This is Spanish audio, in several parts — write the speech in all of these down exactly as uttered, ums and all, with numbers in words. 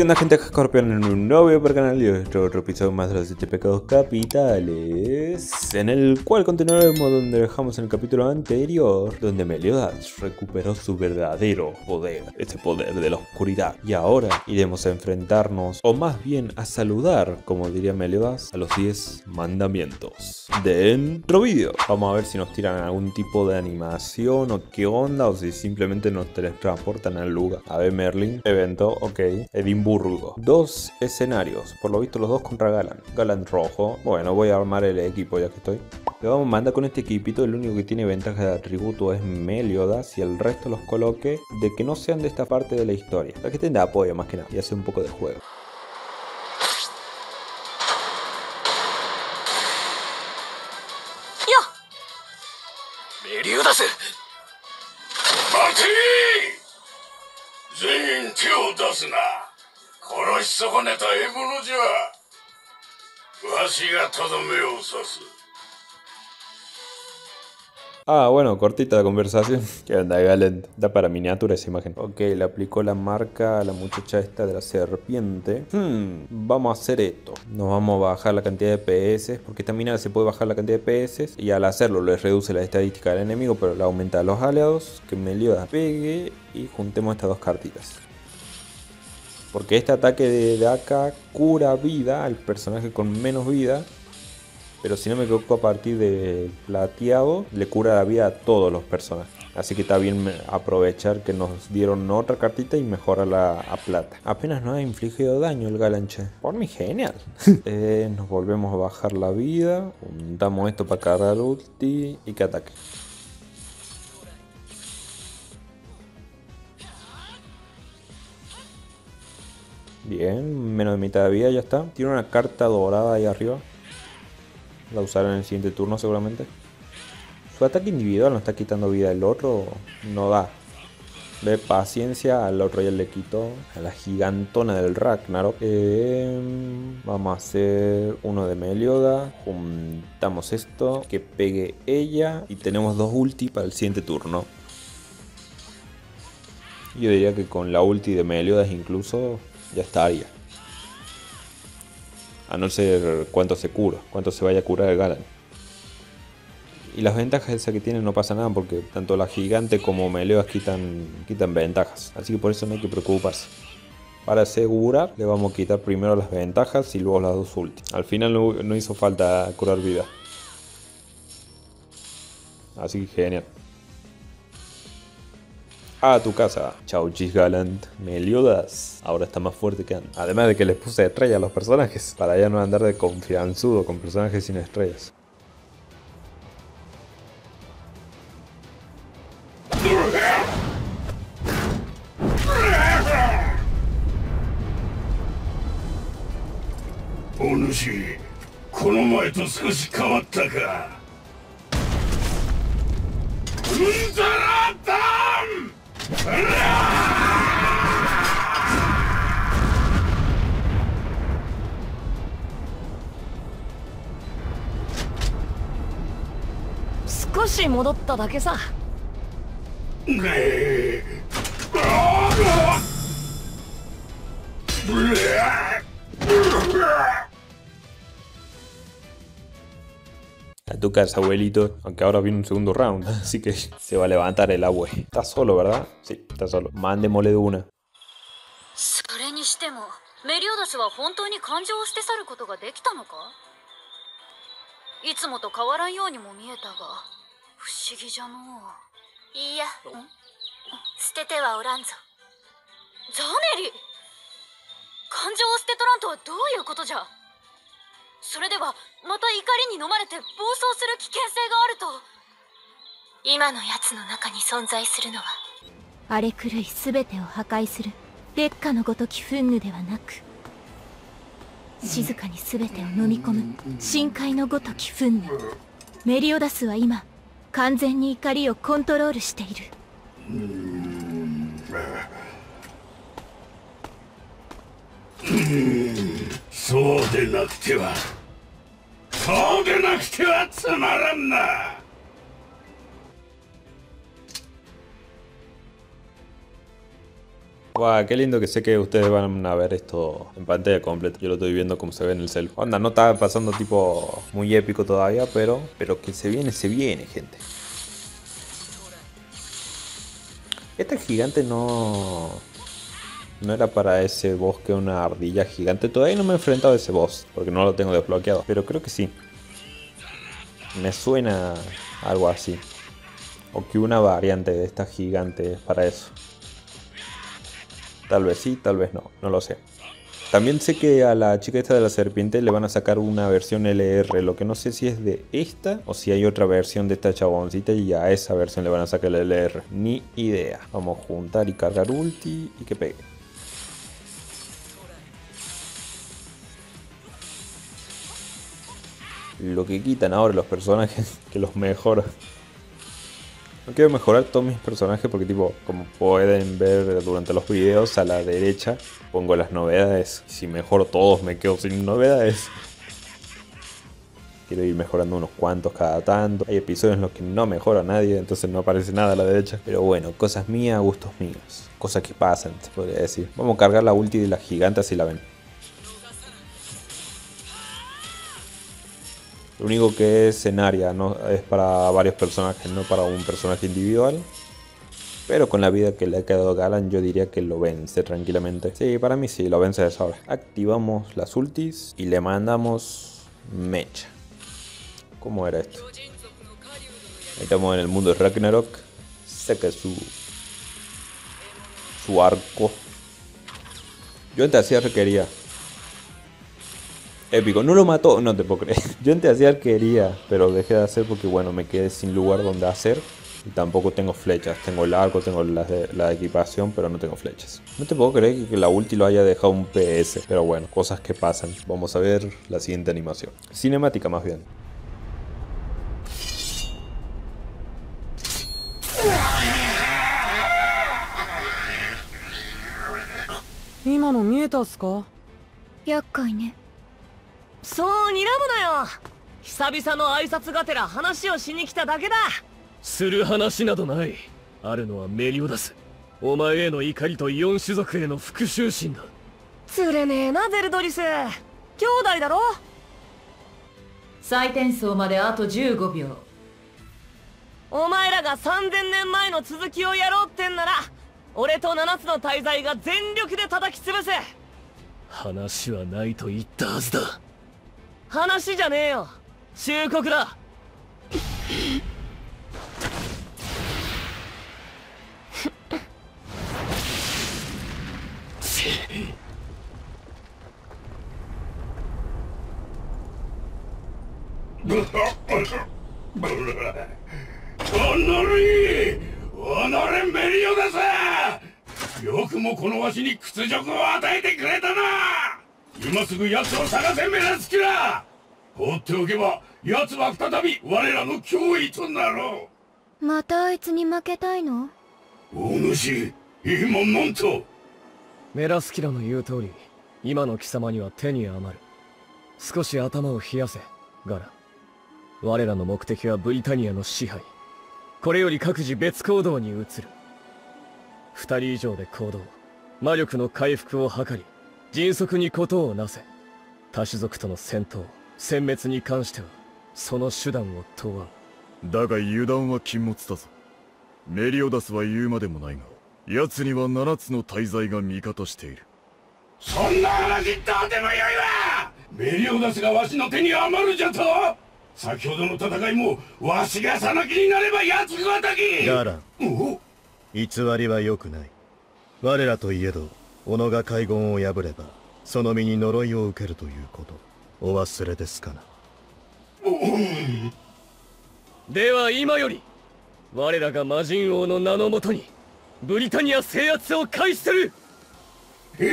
¿Qué onda, gente? Escorpión en un nuevo video para el canal y otro, otro episodio más de los siete pecados capitales, en el cual continuaremos donde dejamos en el capítulo anterior, donde Meliodas recuperó su verdadero poder, ese poder de la oscuridad. Y ahora iremos a enfrentarnos, o más bien a saludar, como diría Meliodas, a los diez mandamientos dentro vídeo. Vamos a ver si nos tiran algún tipo de animación o qué onda, o si simplemente nos teletransportan al lugar. A ver, Merlin, evento, ok, Edimburgo. Burgo. Dos escenarios, por lo visto los dos contra Gallant. Gallant rojo. Bueno, voy a armar el equipo ya que estoy. Le vamos a mandar con este equipito. El único que tiene ventaja de atributo es Meliodas, y el resto los coloque de que no sean de esta parte de la historia, para que estén de apoyo más que nada y hacer un poco de juego. ¡Ya! ¡Meliodas! ¡Mati! 殺し損ねた獲物じゃ。わしがとどめを刺す。 Ah, bueno, cortita la conversación. ¿Qué onda, Gallant? Da para miniatura esa imagen. Ok, le aplicó la marca a la muchacha esta de la serpiente. Hmm, vamos a hacer esto. Nos vamos a bajar la cantidad de P S, porque esta mina se puede bajar la cantidad de P S, y al hacerlo les reduce la estadística del enemigo, pero le aumenta a los aliados. Que Meliodas pegue y juntemos estas dos cartitas. Porque este ataque de acá cura vida al personaje con menos vida. Pero si no me equivoco, a partir de plateado le cura la vida a todos los personajes. Así que está bien aprovechar que nos dieron otra cartita y mejorarla a plata. Apenas nos ha infligido daño el Galanche. Por mi genial. eh, nos volvemos a bajar la vida. Juntamos esto para cargar ulti y que ataque. Bien, menos de mitad de vida, ya está. Tiene una carta dorada ahí arriba. La usarán en el siguiente turno seguramente. Su ataque individual no está quitando vida, el otro no da. De paciencia, al otro ya le quitó. A la gigantona del Ragnarok. Eh, vamos a hacer uno de Meliodas. Juntamos esto, que pegue ella. Y tenemos dos ulti para el siguiente turno. Yo diría que con la ulti de Meliodas incluso... ya estaría. A no ser cuánto se cura, cuánto se vaya a curar el Gallant. Y las ventajas esas que tienen no pasa nada, porque tanto la gigante como Meliodas quitan, quitan ventajas. Así que por eso no hay que preocuparse. Para asegurar le vamos a quitar primero las ventajas y luego las dos últimas. Al final no, no hizo falta curar vida. Así que genial. A tu casa. Chau chis, Gallant. Meliodas ahora está más fuerte que antes. Además de que les puse estrella a los personajes, para ya no andar de confianzudo con personajes sin estrellas. A tu casa, abuelito. Aunque ahora viene un segundo round, así que se va a levantar el abue. Está solo, ¿verdad? Sí, está solo. Mandémosle de una. Guau, qué lindo que sé que ustedes van a ver esto en pantalla completa. Yo lo estoy viendo como se ve en el cel. Onda, no está pasando tipo muy épico todavía, pero, pero que se viene, se viene, gente. Este gigante no... No era para ese boss que una ardilla gigante. Todavía no me he enfrentado a ese boss, porque no lo tengo desbloqueado. Pero creo que sí. Me suena algo así. O que una variante de esta gigante es para eso. Tal vez sí, tal vez no. No lo sé. También sé que a la chica esta de la serpiente le van a sacar una versión L R. Lo que no sé si es de esta o si hay otra versión de esta chaboncita y a esa versión le van a sacar el L R. Ni idea. Vamos a juntar y cargar ulti y que pegue. Lo que quitan ahora los personajes, que los mejora. No quiero mejorar todos mis personajes porque, tipo, como pueden ver durante los videos, a la derecha pongo las novedades. Si mejoro todos me quedo sin novedades. Quiero ir mejorando unos cuantos cada tanto. Hay episodios en los que no mejora nadie, entonces no aparece nada a la derecha. Pero bueno, cosas mías, gustos míos. Cosas que pasan, se podría decir. Vamos a cargar la ulti de la giganta si la ven. Lo único que es en área, ¿no? Es para varios personajes, no para un personaje individual. Pero con la vida que le ha quedado Galan, yo diría que lo vence tranquilamente. Sí, para mí sí, lo vence de sobra. Activamos las ultis y le mandamos mecha. ¿Cómo era esto? Ahí estamos en el mundo de Ragnarok. Saca su, su arco. Yo antes hacía requería. Épico, no lo mató, no te puedo creer. Yo antes hacía arquería, pero dejé de hacer porque bueno, me quedé sin lugar donde hacer. Y tampoco tengo flechas, tengo el arco, tengo la, la equipación, pero no tengo flechas. No te puedo creer que la ulti lo haya dejado un P S, pero bueno, cosas que pasan. Vamos a ver la siguiente animación. Cinemática más bien. ¿Qué? そう睨むなよ。久々の挨拶がてら話をしに来ただけだ。する話などない。あるのはメリオダス。お前への怒りとイオン種族への復讐心だ。釣れねえなゼルドリス。兄弟だろ。再転送まであとじゅうごびょう。お前らがさんぜんねんまえの続きをやろうってんなら、俺とななつの大罪が全力で叩き潰せ。話はないと言ったはずだ。 話じゃねえよ。忠告だ。よくもこのわしに屈辱を与えてくれたな。 今すぐ奴を探せ目立つキラー。放っておけば奴は再び我らの脅威となろう。またあいつに負けたいの？お主、いいもんもんと。メラスキラの言う通り、今の貴様には手に余る。少し頭を冷やせ、ガラ。我らの目的はブリタニアの支配。これより各自別行動に移る。二人以上で行動、魔力の回復を図り、 迅速にことをなせ。他種族との戦闘、殲滅に関しては、その手段を問わん。だが油断は禁物だぞ。メリオダスは言うまでもないが、奴にはななつの大罪が味方している。そんな話どうでもよいわ。メリオダスがわしの手に余るじゃと。先ほどの戦いも、わしがさなきになれば奴ごとき。ガラン、偽りは良くない。我らといえど、 己が海軍を破ればその身に呪いを受けるということお忘れですかな。では今より我らが魔人王の名のもとにブリタニア制圧を開始する。い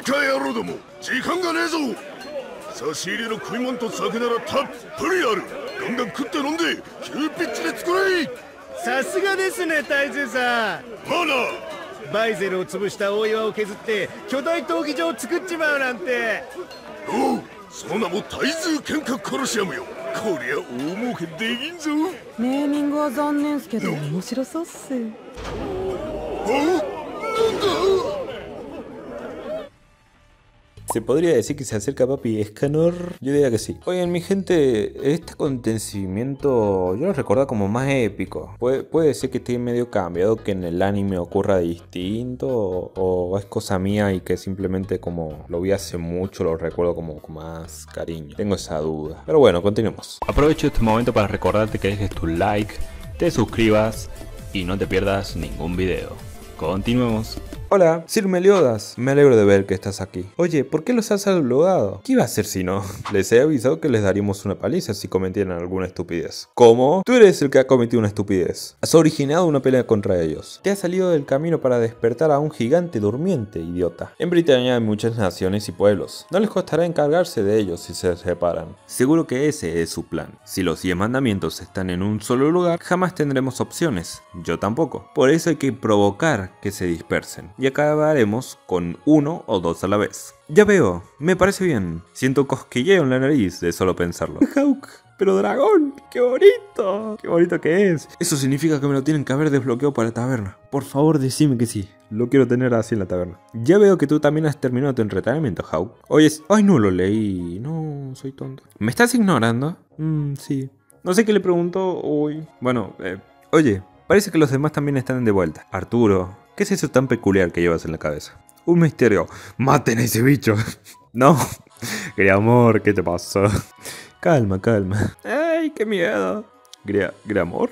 いか野郎ども、時間がねえぞ。差し入れの食い物と酒ならたっぷりある。 ガンガン食って飲んで急ピッチで作れ。さすがですね大勢さん。ほらバイゼルを潰した大岩を削って巨大闘技場を作っちまうなんて。おう、その名も大勢剣客コロシアムよ。こりゃ大儲けできんぞ。ネーミングは残念すけど面白そうっす。¿Se podría decir que se acerca Papi Escanor? Yo diría que sí. Oigan, mi gente, este acontecimiento yo lo recordaba como más épico. Puede, puede ser que esté medio cambiado, que en el anime ocurra distinto, o, o es cosa mía y que simplemente como lo vi hace mucho lo recuerdo como con más cariño. Tengo esa duda. Pero bueno, continuemos. Aprovecho este momento para recordarte que dejes tu like, te suscribas y no te pierdas ningún video. Continuemos. Hola, Sir Meliodas, me alegro de ver que estás aquí. Oye, ¿por qué los has saludado? ¿Qué iba a hacer si no? Les he avisado que les daríamos una paliza si cometieran alguna estupidez. ¿Cómo? Tú eres el que ha cometido una estupidez. Has originado una pelea contra ellos. Te has salido del camino para despertar a un gigante durmiente, idiota. En Britania hay muchas naciones y pueblos. No les costará encargarse de ellos si se separan. Seguro que ese es su plan. Si los diez mandamientos están en un solo lugar, jamás tendremos opciones. Yo tampoco. Por eso hay que provocar que se dispersen, y acabaremos con uno o dos a la vez. Ya veo, me parece bien. Siento cosquilleo en la nariz de solo pensarlo. Hawk, pero dragón, qué bonito, qué bonito que es. Eso significa que me lo tienen que haber desbloqueado para la taberna. Por favor, decime que sí. Lo quiero tener así en la taberna. Ya veo que tú también has terminado tu entretenimiento, Hawk. Hoy es... Ay, no lo leí. No, soy tonto. ¿Me estás ignorando? Mmm, sí. No sé qué le pregunto hoy. Bueno, eh, oye. Parece que los demás también están de vuelta. Arturo, ¿qué es eso tan peculiar que llevas en la cabeza? Un misterio. ¡Maten a ese bicho! No. Gria, amor, ¿qué te pasó? Calma, calma. ¡Ay, qué miedo! Gria, Gria, amor.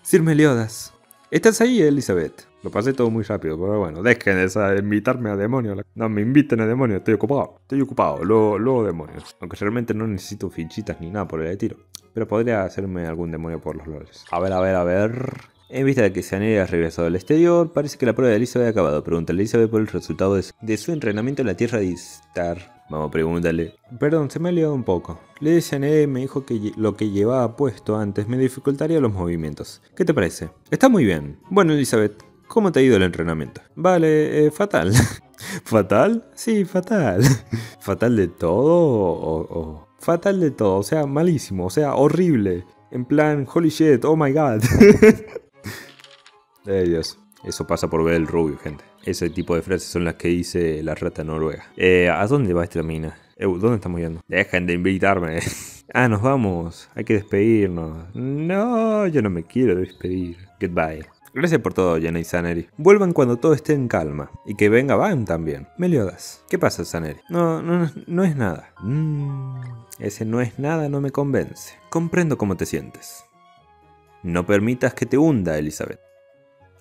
Sir Meliodas. ¿Estás ahí, Elizabeth? Lo pasé todo muy rápido, pero bueno. Dejen de invitarme a demonios. No me inviten a demonios, estoy ocupado. Estoy ocupado, luego, luego demonios. Aunque realmente no necesito fichitas ni nada por el tiro. Pero podría hacerme algún demonio por los loles. A ver, a ver, a ver... En vista de que Seaneira ha regresado al exterior, parece que la prueba de Elizabeth ha acabado. Pregúntale a Elizabeth por el resultado de su, de su entrenamiento en la tierra de Istar. Vamos, pregúntale. Perdón, se me ha liado un poco. Lady Seaneira me dijo que lo que llevaba puesto antes me dificultaría los movimientos. ¿Qué te parece? Está muy bien. Bueno, Elizabeth, ¿cómo te ha ido el entrenamiento? Vale, eh, fatal. ¿Fatal? Sí, fatal. ¿Fatal de todo o, o...? Fatal de todo, o sea, malísimo, o sea, horrible. En plan, holy shit, oh my god. Eh, Dios, eso pasa por ver el rubio, gente. Ese tipo de frases son las que dice la rata noruega. Eh, ¿a dónde va esta mina? Eh, ¿dónde estamos yendo? Dejen de invitarme. Ah, nos vamos. Hay que despedirnos. No, yo no me quiero despedir. Goodbye. Gracias por todo, Jenna y Saneri. Vuelvan cuando todo esté en calma. Y que venga Van también. Meliodas. ¿Qué pasa, Saneri? No, no, no es nada. Mm, ese no es nada no me convence. Comprendo cómo te sientes. No permitas que te hunda, Elizabeth.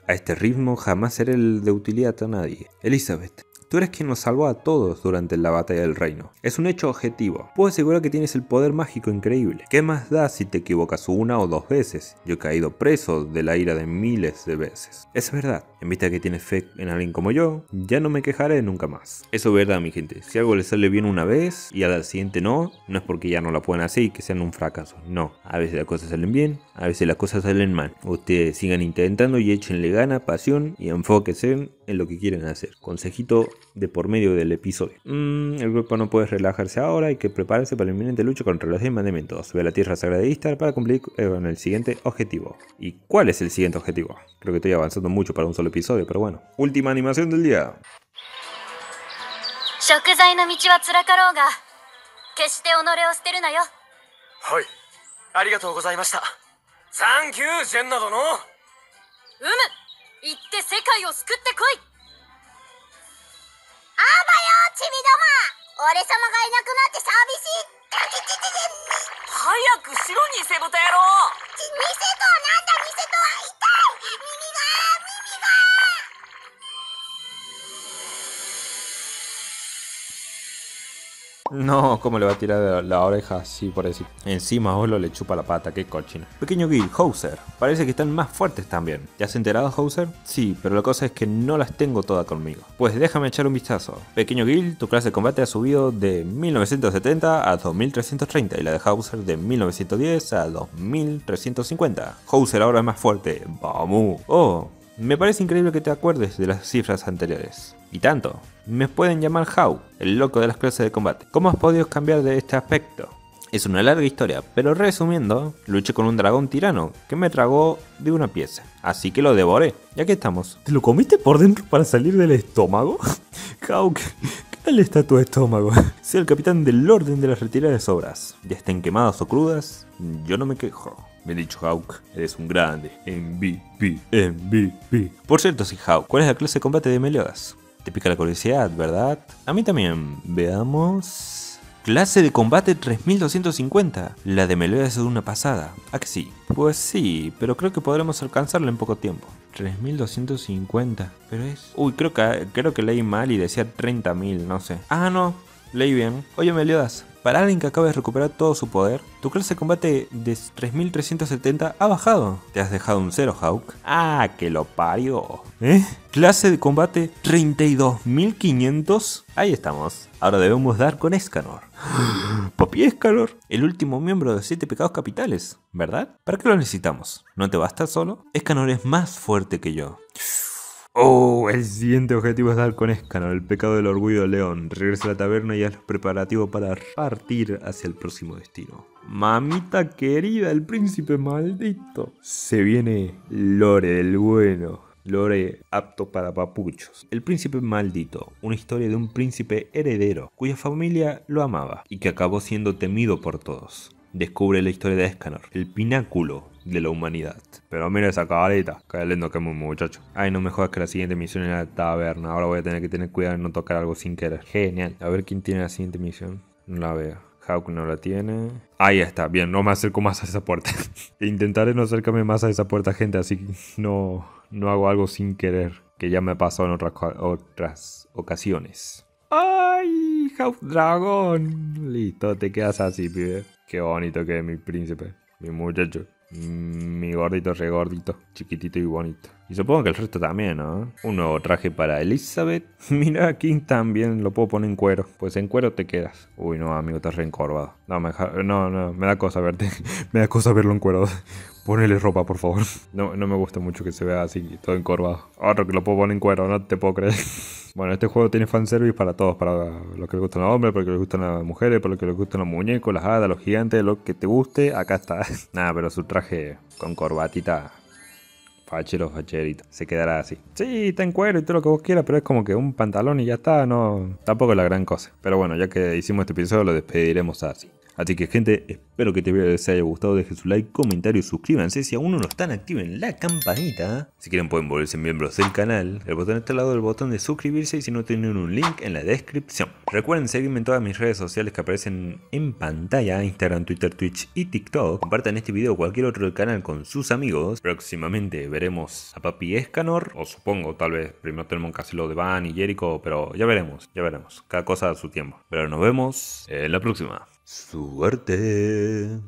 A este ritmo jamás seré el de utilidad a nadie. Elizabeth, tú eres quien nos salvó a todos durante la batalla del reino. Es un hecho objetivo. Puedo asegurar que tienes el poder mágico increíble. ¿Qué más da si te equivocas una o dos veces? Yo he caído preso de la ira de miles de veces. Es verdad. En vista de que tienes fe en alguien como yo, ya no me quejaré nunca más. Eso es verdad, mi gente. Si algo les sale bien una vez y a la siguiente no, no es porque ya no la pueden hacer y que sean un fracaso. No. A veces las cosas salen bien, a veces las cosas salen mal. Ustedes sigan intentando y échenle gana, pasión y enfóquense en lo que quieren hacer. Consejito de por medio del episodio. Mm, el grupo no puede relajarse ahora, hay que prepararse para la inminente lucha contra los diez mandamientos. Ve a la tierra sagrada de Istar para cumplir con el siguiente objetivo. ¿Y cuál es el siguiente objetivo? Creo que estoy avanzando mucho para un solo episodio, pero bueno. Última animación del día. No, cómo le va a tirar la oreja así por decir. Encima Olo le chupa la pata, qué cochina. Pequeño Gil, Hauser. Parece que están más fuertes también. ¿Te has enterado, Hauser? Sí, pero la cosa es que no las tengo todas conmigo. Pues déjame echar un vistazo. Pequeño Gil, tu clase de combate ha subido de mil novecientos setenta a dos mil trescientos treinta y la de Hauser de mil novecientos diez a dos mil trescientos cincuenta. Hauser ahora es más fuerte. ¡Vamos! Oh, me parece increíble que te acuerdes de las cifras anteriores. Y tanto. Me pueden llamar Hau, el loco de las clases de combate. ¿Cómo has podido cambiar de este aspecto? Es una larga historia, pero resumiendo, luché con un dragón tirano que me tragó de una pieza, así que lo devoré, ya que estamos. ¿Te lo comiste por dentro para salir del estómago? Hawk, ¿qué tal está tu estómago? Soy el capitán del orden de las retiradas de sobras, ya estén quemadas o crudas, yo no me quejo. Me he dicho Hawk, eres un grande, M V P, M V P. Por cierto, sí Hawk, ¿cuál es la clase de combate de Meliodas? Te pica la curiosidad, ¿verdad? A mí también, veamos... Clase de combate tres mil doscientos cincuenta. La de Meliodas es una pasada. ¿A que sí? Pues sí, pero creo que podremos alcanzarla en poco tiempo. tres mil doscientos cincuenta. Pero es... Uy, creo que, creo que leí mal y decía treinta mil, no sé. Ah, no. Leí bien. Oye, Meliodas. Para alguien que acaba de recuperar todo su poder, tu clase de combate de tres mil trescientos setenta ha bajado. Te has dejado un cero, Hawk. Ah, que lo parió. ¿Eh? Clase de combate treinta y dos mil quinientos. Ahí estamos. Ahora debemos dar con Escanor. Papi Escanor, el último miembro de siete pecados capitales, ¿verdad? ¿Para qué lo necesitamos? ¿No te basta solo? Escanor es más fuerte que yo. Oh, el siguiente objetivo es dar con Escanor, el pecado del orgullo de León. Regresa a la taberna y haz los preparativos para partir hacia el próximo destino. Mamita querida, el príncipe maldito. Se viene Lore, el bueno. Lore, apto para papuchos. El príncipe maldito, una historia de un príncipe heredero, cuya familia lo amaba y que acabó siendo temido por todos. Descubre la historia de Escanor, el pináculo de la humanidad. Pero mira esa cabaleta, qué lindo que es, muchacho. Ay, no me jodas que la siguiente misión es la taberna. Ahora voy a tener que tener cuidado de no tocar algo sin querer. Genial. A ver quién tiene la siguiente misión. No la veo. Hawk no la tiene. Ahí está, bien, no me acerco más a esa puerta. Intentaré no acercarme más a esa puerta, gente, así que no, no hago algo sin querer, que ya me ha pasado en otras, otras ocasiones. ¡Ay, Hawk dragón! Listo, te quedas así, pibe. Qué bonito que es mi príncipe, mi muchacho. Mi gordito, re gordito, chiquitito y bonito. Y supongo que el resto también, ¿no? Un nuevo traje para Elizabeth. Mira, aquí también lo puedo poner en cuero. Pues en cuero te quedas. Uy, no, amigo, estás re encorvado. No, me, no, no, me da cosa verte. Me da cosa verlo en cuero. Ponele ropa, por favor. No, no me gusta mucho que se vea así, todo encorvado. Otro que lo puedo poner en cuero, no te puedo creer. Bueno, este juego tiene fanservice para todos, para los que les gustan los hombres, para los que les gustan las mujeres, para los que les gustan los muñecos, las hadas, los gigantes, lo que te guste, acá está. Nada, pero su traje con corbatita, fachero, facherito, se quedará así. Sí, está en cuero y todo lo que vos quieras, pero es como que un pantalón y ya está, no, tampoco es la gran cosa. Pero bueno, ya que hicimos este episodio lo despediremos así. Así que gente, espero que este video les haya gustado, dejen su like, comentario y suscríbanse. Si aún no lo están, activen la campanita. Si quieren pueden volverse miembros del canal. El botón está al lado del botón de suscribirse y si no tienen un link en la descripción. Recuerden seguirme en todas mis redes sociales que aparecen en pantalla. Instagram, Twitter, Twitch y TikTok. Compartan este video o cualquier otro del canal con sus amigos. Próximamente veremos a Papi Escanor. O supongo, tal vez, primero tenemos que hacerlo de Van y Jericho. Pero ya veremos, ya veremos. Cada cosa a su tiempo. Pero nos vemos en la próxima. Suerte.